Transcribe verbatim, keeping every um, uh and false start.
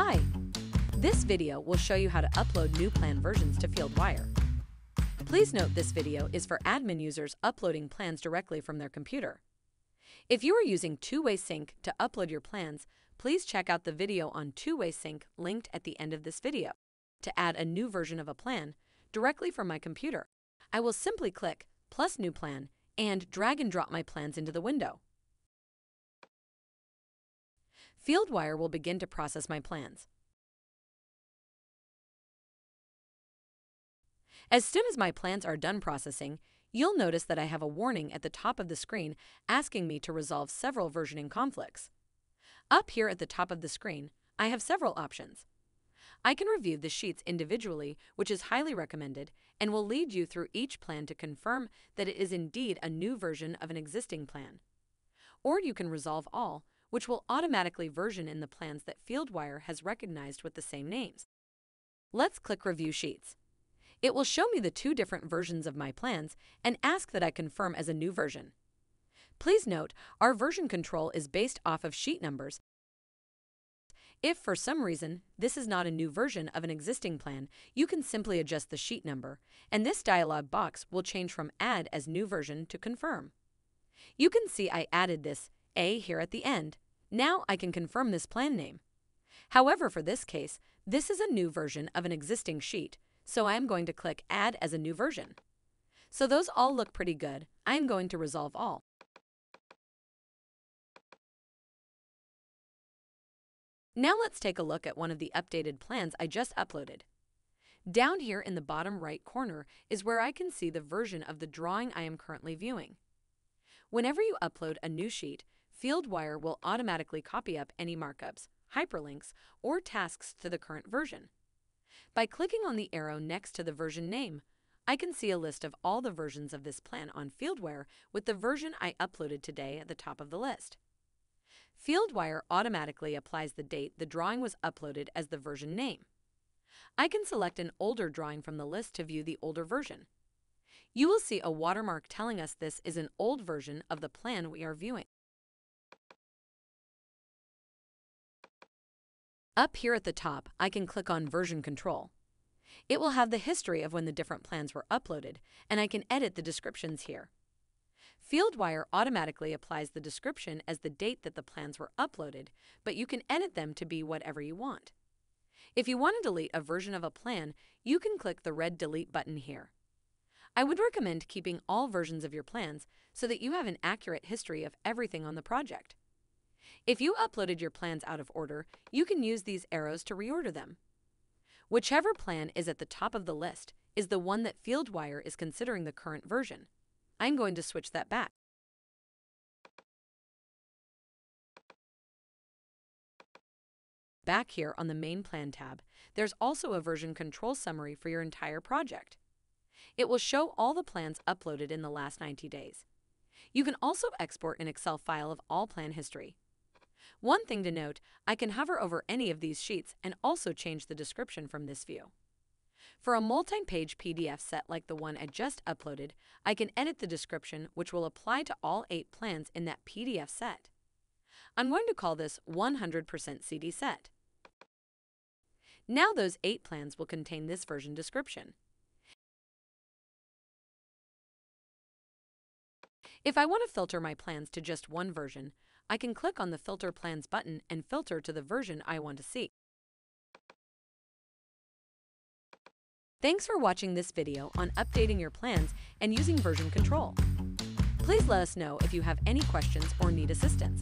Hi! This video will show you how to upload new plan versions to Fieldwire. Please note this video is for admin users uploading plans directly from their computer. If you are using two-way sync to upload your plans, please check out the video on two-way sync linked at the end of this video. To add a new version of a plan directly from my computer, I will simply click plus new plan and drag and drop my plans into the window. Fieldwire will begin to process my plans. As soon as my plans are done processing, you'll notice that I have a warning at the top of the screen asking me to resolve several versioning conflicts. Up here at the top of the screen, I have several options. I can review the sheets individually, which is highly recommended, and will lead you through each plan to confirm that it is indeed a new version of an existing plan. Or you can resolve all, which will automatically version in the plans that Fieldwire has recognized with the same names. Let's click Review Sheets. It will show me the two different versions of my plans and ask that I confirm as a new version. Please note, our version control is based off of sheet numbers. If for some reason this is not a new version of an existing plan, you can simply adjust the sheet number, and this dialog box will change from Add as New Version to Confirm. You can see I added this A here at the end. Now I can confirm this plan name. However, for this case, this is a new version of an existing sheet, so I am going to click Add as a New Version. So those all look pretty good. I am going to resolve all. Now let's take a look at one of the updated plans I just uploaded. Down here in the bottom right corner is where I can see the version of the drawing I am currently viewing. Whenever you upload a new sheet, Fieldwire will automatically copy up any markups, hyperlinks, or tasks to the current version. By clicking on the arrow next to the version name, I can see a list of all the versions of this plan on Fieldwire with the version I uploaded today at the top of the list. Fieldwire automatically applies the date the drawing was uploaded as the version name. I can select an older drawing from the list to view the older version. You will see a watermark telling us this is an old version of the plan we are viewing. Up here at the top, I can click on Version Control. It will have the history of when the different plans were uploaded, and I can edit the descriptions here. Fieldwire automatically applies the description as the date that the plans were uploaded, but you can edit them to be whatever you want. If you want to delete a version of a plan, you can click the red Delete button here. I would recommend keeping all versions of your plans so that you have an accurate history of everything on the project. If you uploaded your plans out of order, you can use these arrows to reorder them. Whichever plan is at the top of the list is the one that Fieldwire is considering the current version. I'm going to switch that back. Back here on the Main Plan tab, there's also a version control summary for your entire project. It will show all the plans uploaded in the last ninety days. You can also export an Excel file of all plan history. One thing to note, I can hover over any of these sheets and also change the description from this view. For a multi-page P D F set like the one I just uploaded, I can edit the description, which will apply to all eight plans in that P D F set. I'm going to call this one hundred percent C D set. Now those eight plans will contain this version description. If I want to filter my plans to just one version, I can click on the Filter Plans button and filter to the version I want to see. Thanks for watching this video on updating your plans and using version control. Please let us know if you have any questions or need assistance.